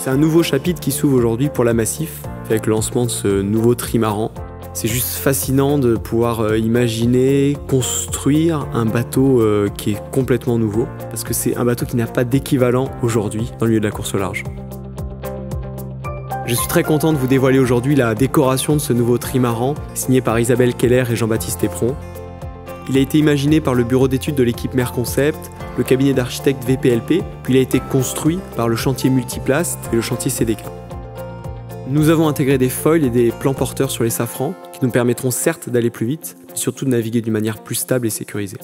C'est un nouveau chapitre qui s'ouvre aujourd'hui pour la Macif, avec le lancement de ce nouveau trimaran. C'est juste fascinant de pouvoir imaginer, construire un bateau qui est complètement nouveau, parce que c'est un bateau qui n'a pas d'équivalent aujourd'hui dans le milieu de la course au large. Je suis très content de vous dévoiler aujourd'hui la décoration de ce nouveau trimaran, signé par Isabelle Keller et Jean-Baptiste Épron. Il a été imaginé par le bureau d'études de l'équipe Merconcept, le cabinet d'architectes VPLP, puis il a été construit par le chantier Multiplast et le chantier CDK. Nous avons intégré des foils et des plans porteurs sur les safrans qui nous permettront certes d'aller plus vite, mais surtout de naviguer d'une manière plus stable et sécurisée.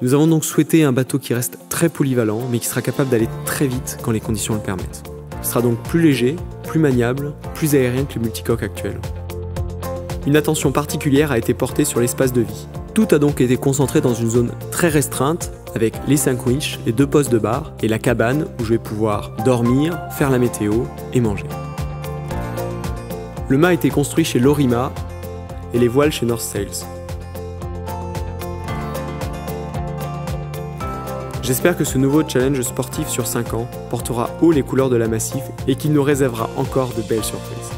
Nous avons donc souhaité un bateau qui reste très polyvalent, mais qui sera capable d'aller très vite quand les conditions le permettent. Il sera donc plus léger, plus maniable, plus aérien que le multicoque actuel. Une attention particulière a été portée sur l'espace de vie. Tout a donc été concentré dans une zone très restreinte, avec les 5 winches, les 2 postes de barre et la cabane où je vais pouvoir dormir, faire la météo et manger. Le mât a été construit chez Lorima et les voiles chez North Sails. J'espère que ce nouveau challenge sportif sur 5 ans portera haut les couleurs de la Macif et qu'il nous réservera encore de belles surprises.